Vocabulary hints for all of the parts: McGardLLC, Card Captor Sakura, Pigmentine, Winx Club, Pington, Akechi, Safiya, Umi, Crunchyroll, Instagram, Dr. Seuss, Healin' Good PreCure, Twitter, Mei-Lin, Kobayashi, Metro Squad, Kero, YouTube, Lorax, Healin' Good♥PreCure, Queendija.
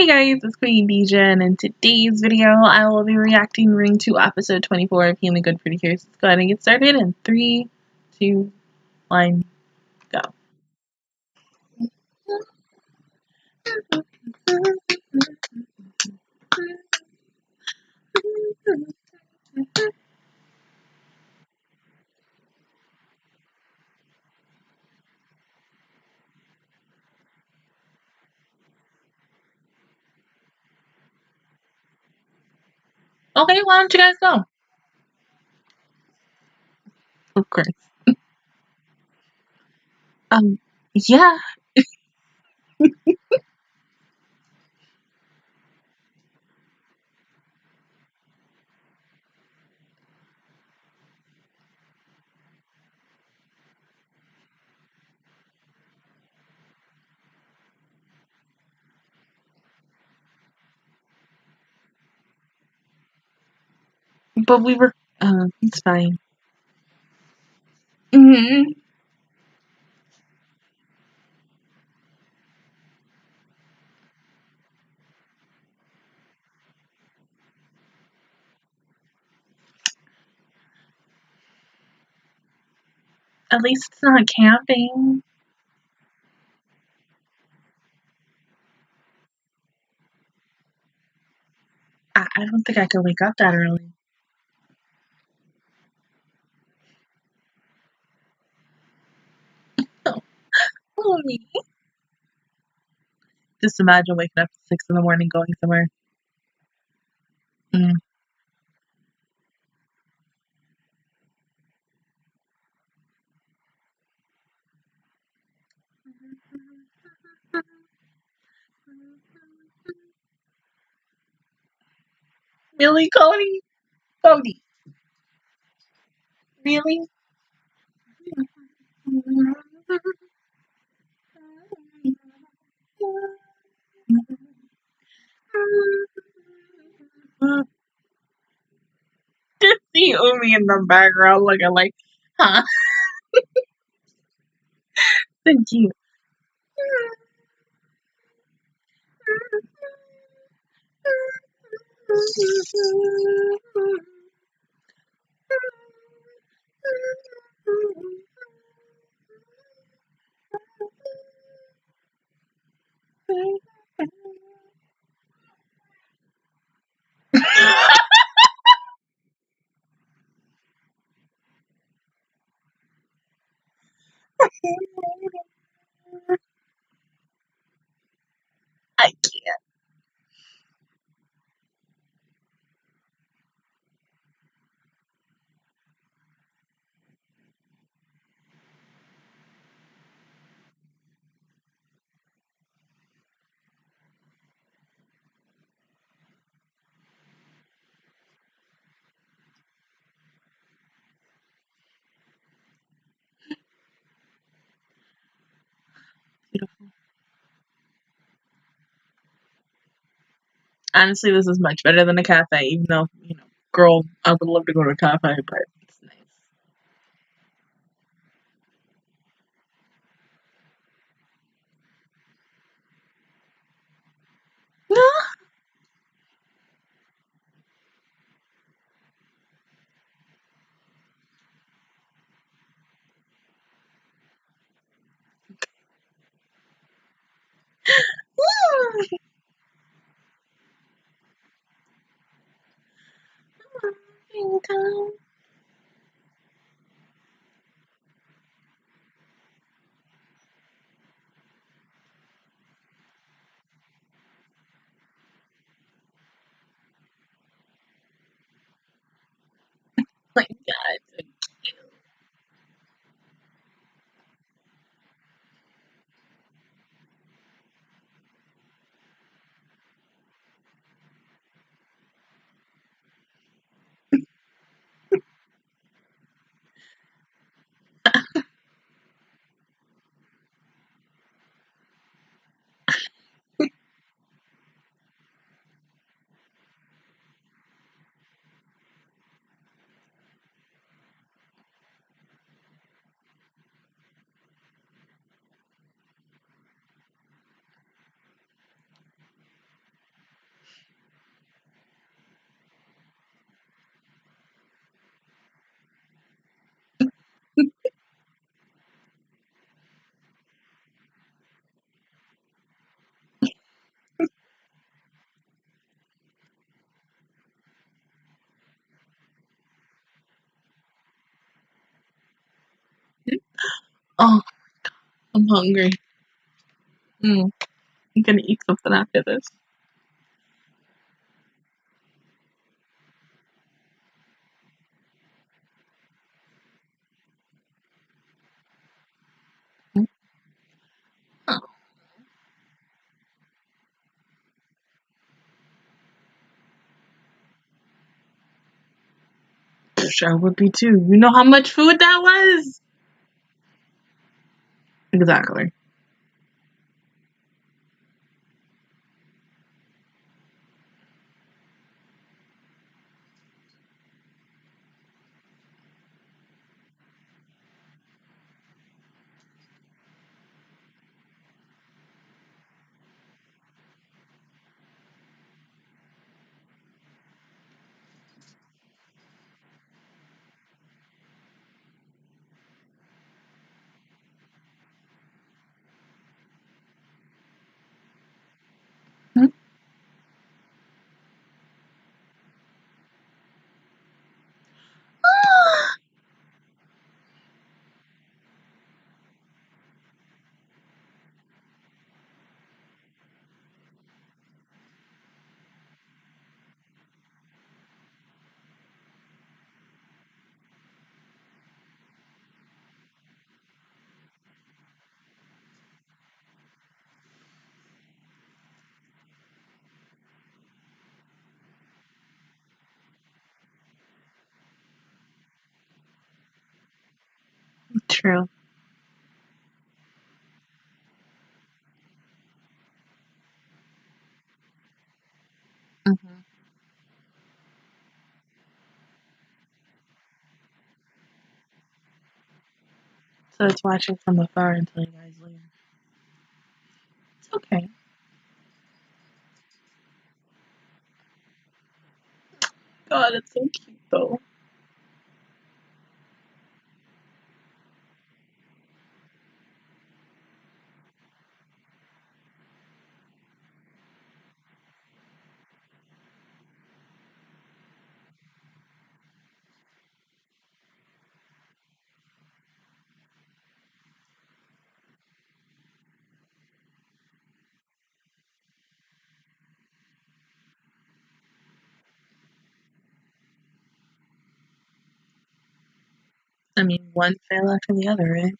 Hey guys, it's Queendija, and in today's video, I will be reacting Ring 2 episode 24 of Healin' Good ×PreCure. Let's go ahead and get started in 3, 2, 1, go. Okay, why don't you guys go? Of course. Yeah. But we were, it's fine. At least it's not camping. I don't think I can wake up that early. Just imagine waking up at 6 in the morning going somewhere. Really, Cody? Cody. Really? Just see Umi in the background looking like, huh? Thank you. I can't. Beautiful. Honestly, this is much better than a cafe, even though, you know, girl, I would love to go to a cafe, but it's nice. Pington. Oh my God. Oh, I'm hungry. I'm gonna eat something after this. Sure would be too. You know how much food that was? Exactly. True. So it's watching from afar until you guys leave. It's okay. God, it's so cute though. I mean, one fail after the other, right?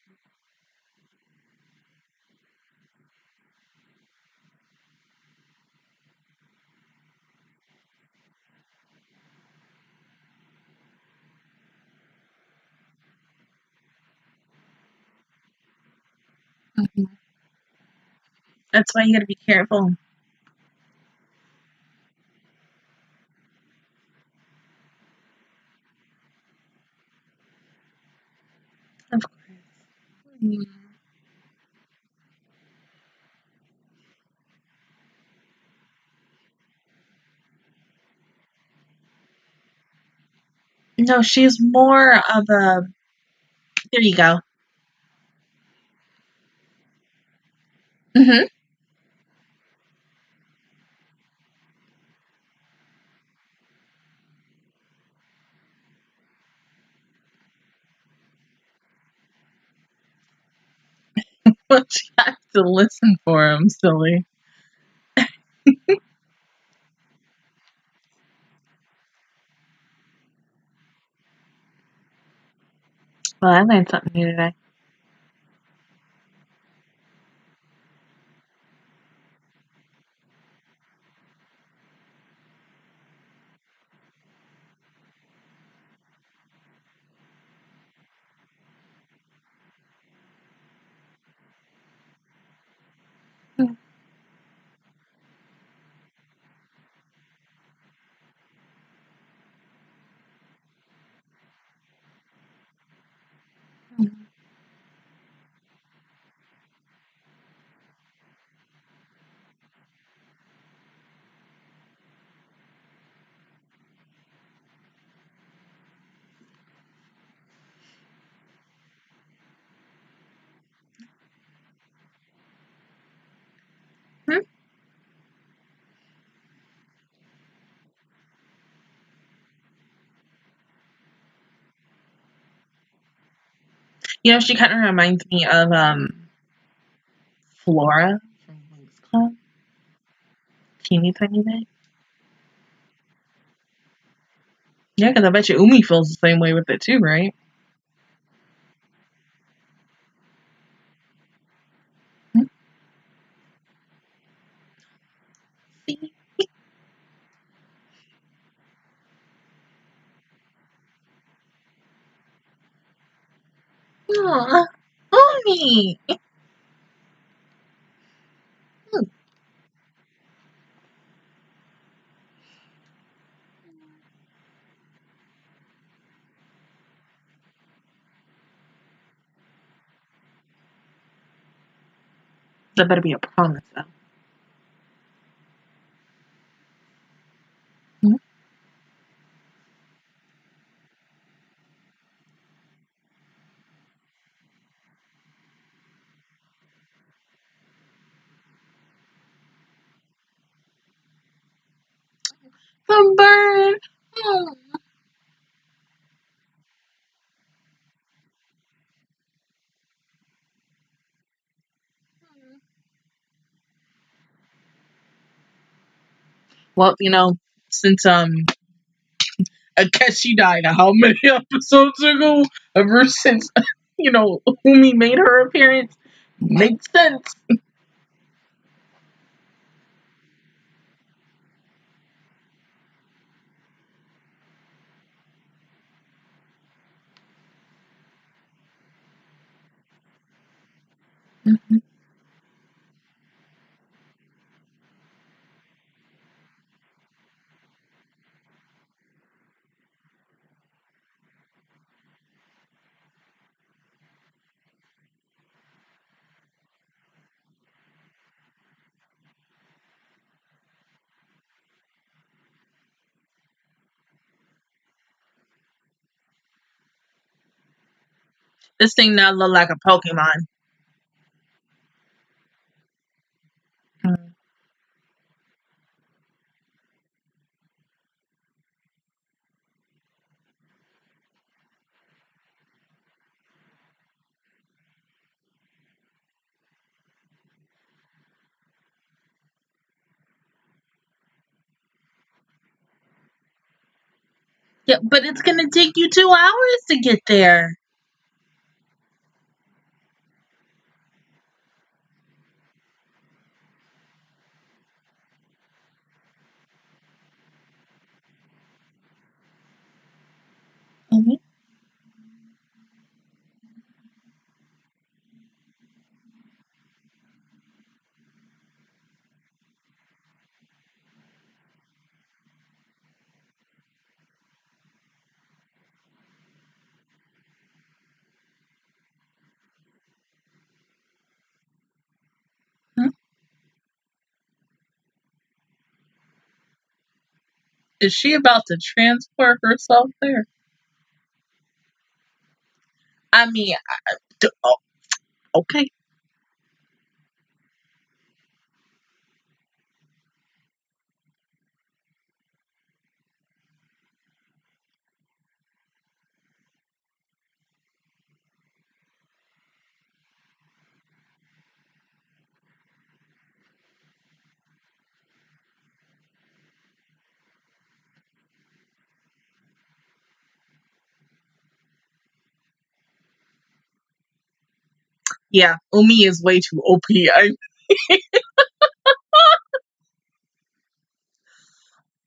That's why you gotta be careful. Of course. No, she's more of a... There you go. Well, she has to listen for him, silly. Well, I learned something new today. You know, she kind of reminds me of Flora from Winx Club. Teeny tiny bit. Yeah, because I bet you Umi feels the same way with it too, right? Aww, Umi! That better be a promise, though. The bird. Oh. Well, you know, since Akechi died, how many episodes ago? Ever since, you know, Umi made her appearance, makes sense. This thing now look like a Pokemon. Yeah, but it's gonna take you 2 hours to get there. Is she about to transport herself there? I mean, oh, okay. Yeah, Umi is way too OP.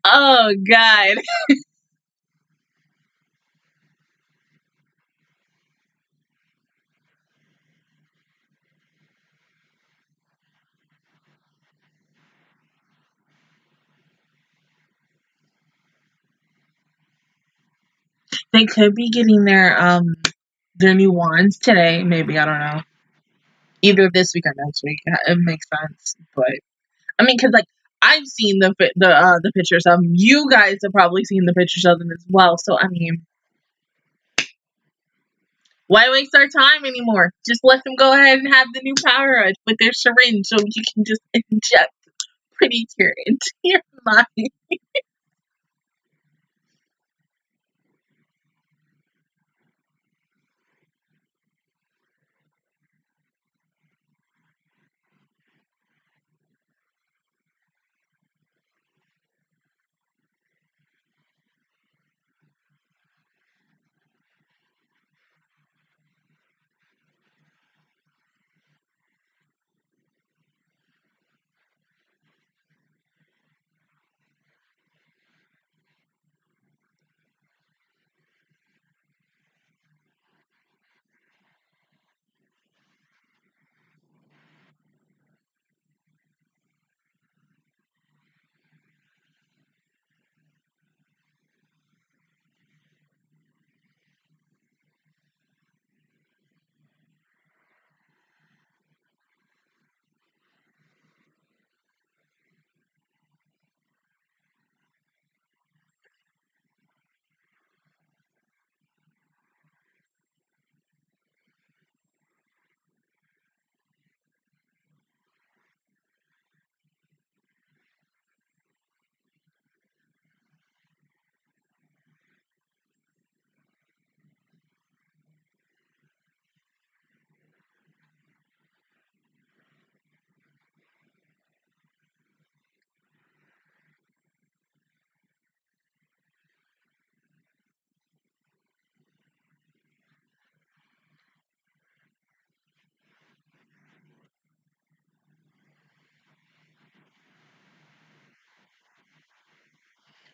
Oh, God. They could be getting their new wands today. Maybe, I don't know. Either this week or next week, it makes sense. But I mean, because like I've seen the pictures of them. You guys have probably seen the pictures of them as well. So I mean, why waste our time anymore? Just let them go ahead and have the new power up with their syringe, so you can just inject PreCure into your mind.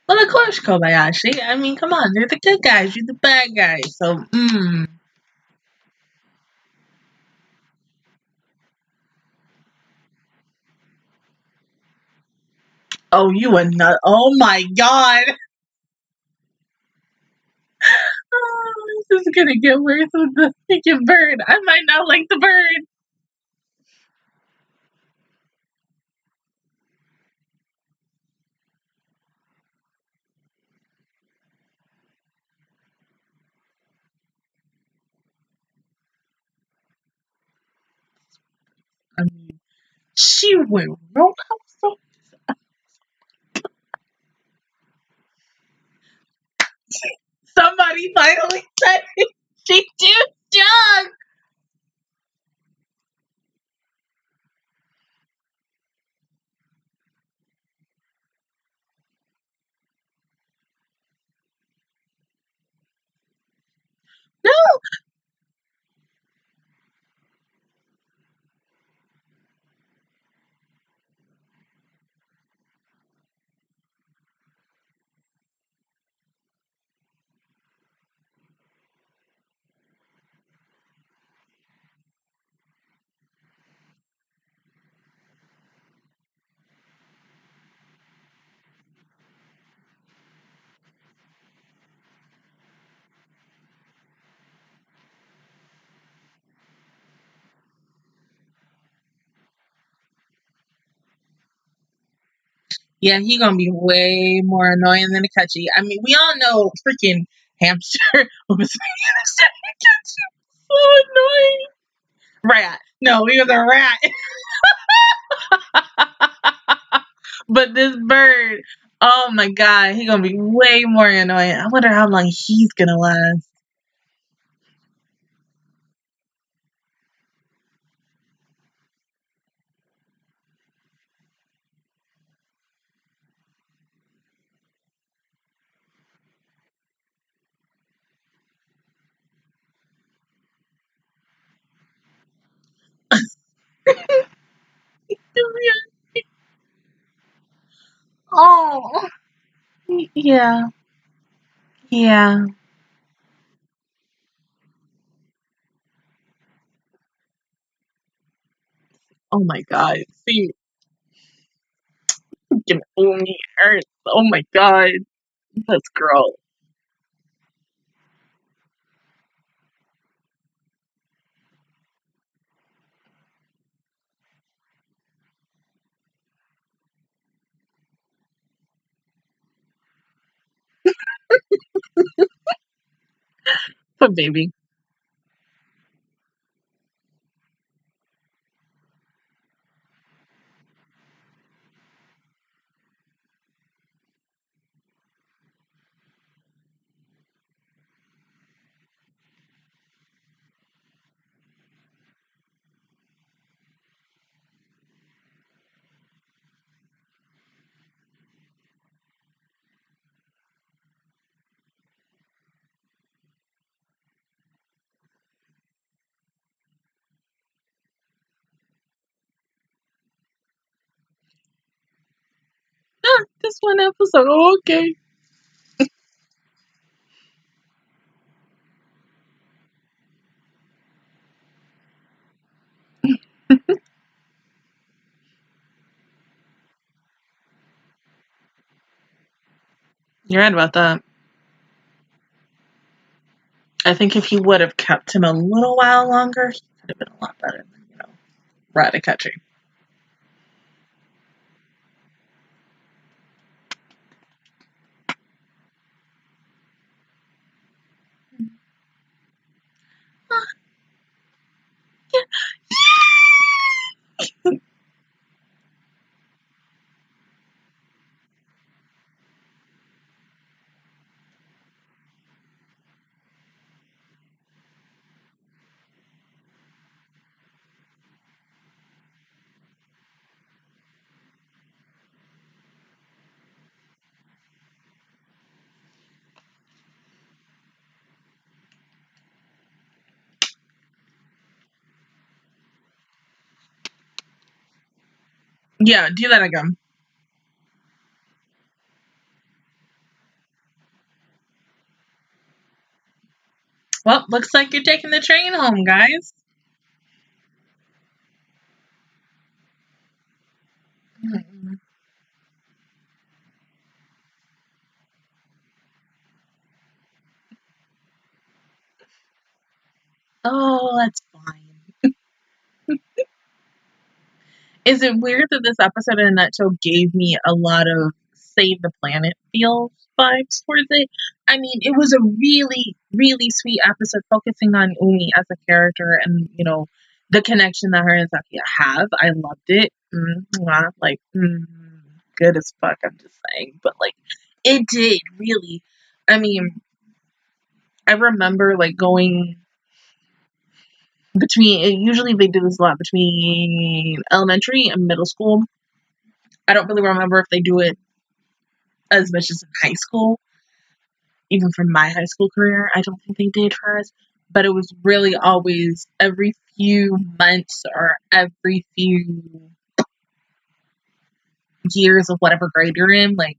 Well, of course, Kobayashi. I mean, come on, they're the good guys, you're the bad guys, so, Oh, you a nut. Oh my god. Oh, this is gonna get worse with the freaking bird. I might not like the bird. I mean, she went roll out so somebody finally said it. She's too young. No. Yeah, he gonna be way more annoying than Akechi. I mean, we all know freaking hamster was so annoying. Rat. No, he was a rat. But this bird, oh my god, he gonna be way more annoying. I wonder how long he's gonna last. Oh, yeah, yeah. Oh my god, see, freaking Umi hurts. Oh my god, this girl. But baby. This one episode, oh, okay. You're right about that. I think if he would have kept him a little while longer, he could have been a lot better than, you know, Akechi. Yeah, do that again. Well, looks like you're taking the train home, guys. Oh, that's fine. Is it weird that this episode in a nutshell gave me a lot of Save the Planet feel vibes towards it? I mean, it was a really, really sweet episode focusing on Umi as a character and, you know, the connection that her and Safiya have. I loved it. Like, good as fuck, I'm just saying. But, like, it did, really. I mean, I remember, like, going between, usually they do this a lot between elementary and middle school. I don't really remember if they do it as much as in high school. Even from my high school career, I don't think they did for us. But it was really always every few months or every few years of whatever grade you're in. Like,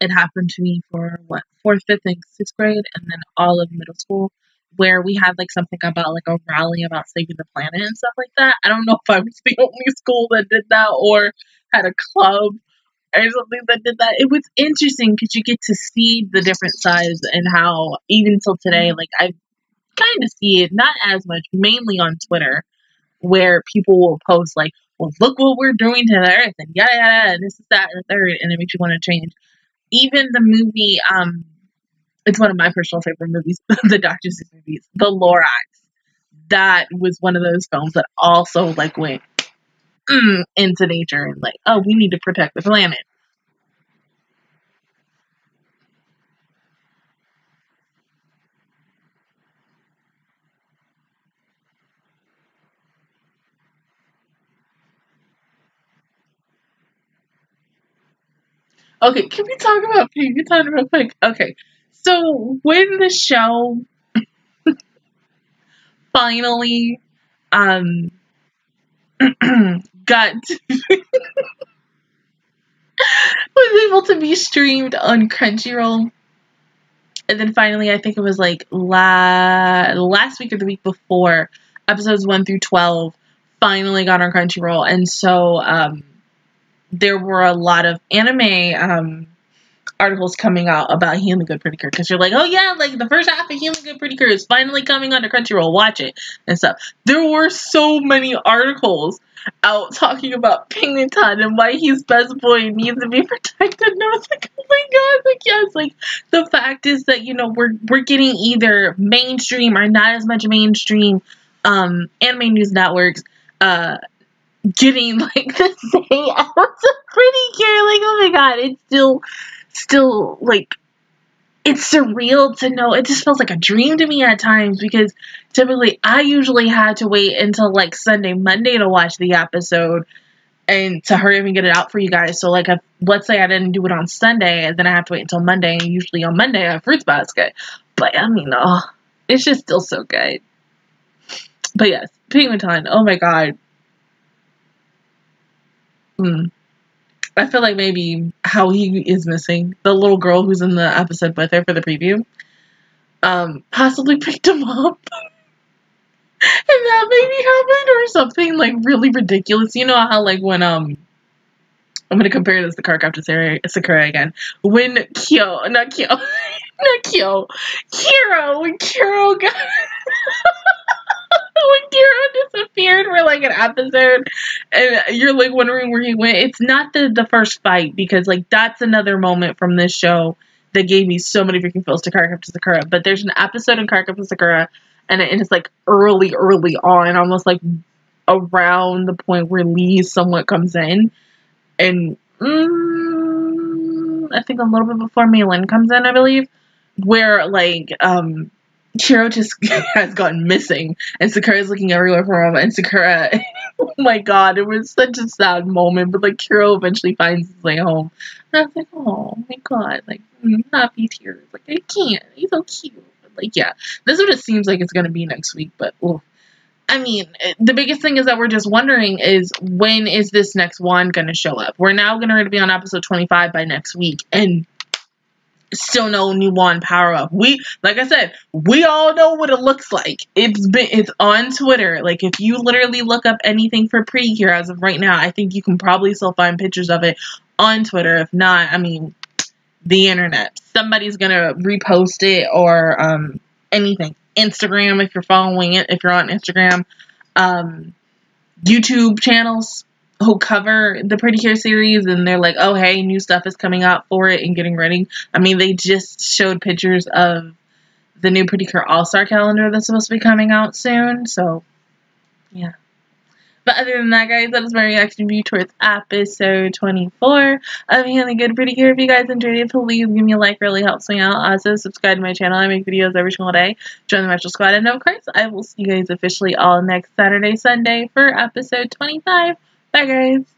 it happened to me for, what, 4th, 5th, and 6th grade, and then all of middle school, where we had, like, something about, like, a rally about saving the planet and stuff like that. I don't know if I was the only school that did that or had a club or something that did that. It was interesting because you get to see the different sides and how, even till today, like, I kind of see it, not as much, mainly on Twitter, where people will post, like, well, look what we're doing to the earth, and yada, yada, and this is that, and the third, and it makes you want to change. Even the movie, it's one of my personal favorite movies, the Dr. Seuss movies, The Lorax. That was one of those films that also, like, went into nature and, like, oh, we need to protect the planet. Okay, can we talk about Pigmentine real quick? Okay, so when the show finally was able to be streamed on Crunchyroll, and then finally, I think it was like last week or the week before, episodes 1 through 12 finally got on Crunchyroll, and so there were a lot of anime articles coming out about Healin' Good *PreCure*, because you're like, oh yeah, like the first half of Healin' Good *PreCure* is finally coming onto Crunchyroll, watch it and stuff. There were so many articles out talking about Pington and why he's best boy and needs to be protected, and I was like, oh my god, like yes, like the fact is that, you know, we're getting either mainstream or not as much mainstream anime news networks getting like the same out of *PreCure*. Like, oh my god, it's still like, it's surreal to know. It just feels like a dream to me at times, because typically I usually had to wait until like Sunday, Monday to watch the episode and to hurry up and get it out for you guys. So like, if, let's say I didn't do it on Sunday, and then I have to wait until Monday, and usually on Monday I have Fruits Basket. But I mean, oh, it's just still so good. But yes, Pigmentine, oh my god. I feel like maybe how he is missing, the little girl who's in the episode with her for the preview, possibly picked him up. And that maybe happened or something, like, really ridiculous. You know how, like, when, I'm gonna compare this to Card Captor Sakura again. When Kero got... when Kero disappeared for like an episode, and you're like wondering where he went. It's not the first fight, because like that's another moment from this show that gave me so many freaking feels to Card Captor Sakura. But there's an episode in Card Captor Sakura, and it's like early on, almost like around the point where Lee somewhat comes in, and I think a little bit before Mei-Lin comes in, I believe, where like Kero just has gone missing, and Sakura's looking everywhere for him, and Sakura, oh my god, it was such a sad moment, but, like, Kero eventually finds his way home, and I was like, oh my god, like, happy tears, like, I can't, he's so cute, but, like, yeah, this is what it seems like it's gonna be next week, but, oof. I mean, the biggest thing is that we're just wondering is, when is this next one gonna show up? We're now gonna be on episode 25 by next week, and still no new one power up. We, like I said, we all know what it looks like. It's on Twitter. Like, if you literally look up anything for PreCure as of right now, I think you can probably still find pictures of it on Twitter. If not, I mean, the internet. Somebody's gonna repost it, or anything. Instagram, if you're following it, if you're on Instagram. YouTube channels who cover the PreCure series, and they're like, oh hey, new stuff is coming out for it and getting ready. I mean, they just showed pictures of the new PreCure All-Star calendar that's supposed to be coming out soon, so yeah. But other than that, guys, that is my reaction view towards episode 24 of Healin' Good PreCure. If you guys enjoyed it, please give me a like. It really helps me out. Also, subscribe to my channel. I make videos every single day. Join the Metro Squad. And, of course, I will see you guys officially all next Saturday, Sunday for episode 25. Bye, guys.